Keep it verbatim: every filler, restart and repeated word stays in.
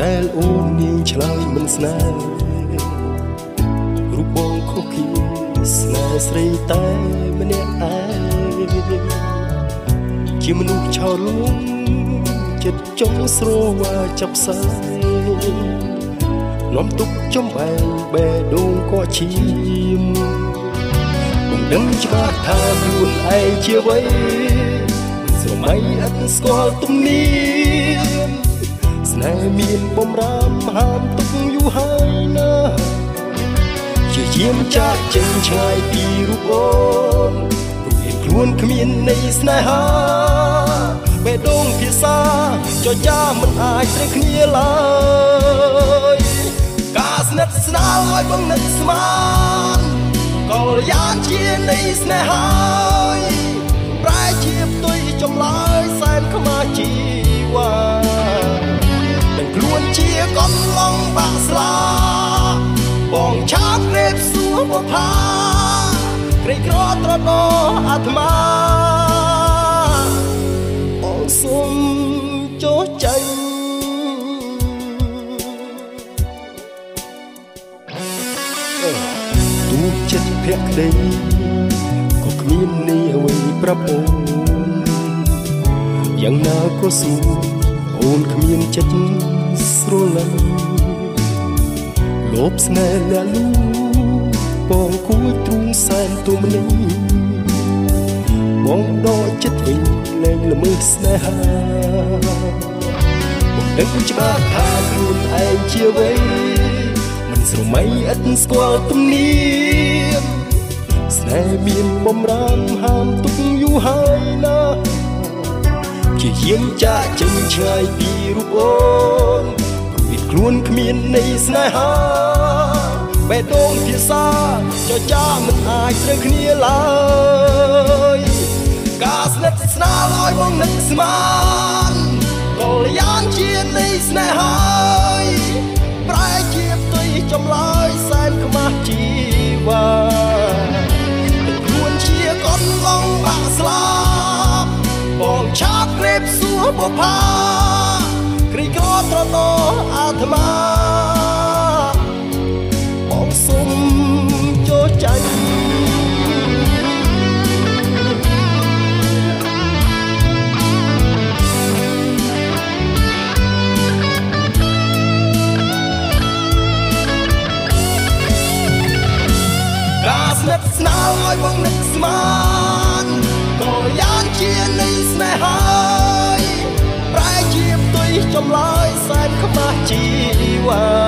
ដែលអូននាងឆ្លើយមិនស្នេហ៍រូបបងខុសគ្នាស្នេហ៍ស្រីតែម្នាក់ឯងជាមនុស្សឆោតលួងចិត្តចង់ស្រវាចាប់សាយលំទុកចំបែងបែដងក៏ឈាមមិនដឹងច្បាស់ថាខ្លួនឯងជាអ្វីស្រមៃអត់ស្គាល់ទំនៀមស្នេហ៍មានបំរាមហាមទុកយូរហើយណាជាយាមចាកចេញឆ្ងាយពីរូបអូនព្រោះខ្លួនគ្មាននៃស្នេហាបេះដូងភាសាចយាមិនអាចត្រូវគ្នាឡើយការស្និទ្ធស្នាលឲ្យបងនឹកស្មានកល្យានជានៃស្នេហ៍ប្រែជាផ្ទុយចម្លើយសែនខ្មាស់ជីវ៉ាខ្លួនជាកំឡុងបាក់ស្លាបងឆាតរេបសួរបុផាក្រីក្រត្រណោអាត្មាអងសុំចោះចៃទូចិត្តភក្តីក៏គ្មាននៃអ្វីប្រាប់អូនយ៉ាងណាក៏សួរអូនគ្មានចិត្តស្រឡាញ់លបស្នេហ៍លាលូបងគួយទ្រូងសែនទុំនេះបងដកចិត្តវិញលែងល្មើសស្នេហាបងដឹងច្បាស់ថាខ្លួនឯងជាអ្វីមិនស្រមៃឥតស្គាល់ទំនៀមស្នេហ៍មានបំរាមហាមទុកយូរហើយណាជាយាមចាកចេញឆ្ងាយពីរូបអូនពីខ្លួនគ្មាននៃស្នេហាបេះដូងភាសាចចាមិនអាចត្រូវគ្នាឡើយការស្និទ្ធស្នាលឲ្យបងនឹកស្មានកល្យានជានៃស្នេហាប្រែជាផ្ទុយចម្លើយសែនខ្មាស់ជីវ៉ាខ្លួនជាកូនឡងបាក់ស្លាបងឆាតរេបសួរបុផាក្រីក្រត្រណោអាត្មាបងសុំចោះចៃការស្និទ្ធស្នាលឲ្យបងនឹកស្មានកល្យានជានៃស្នេហាប្រែជាផ្ទុយចម្លើយសែនខ្មាស់ជីវ៉ា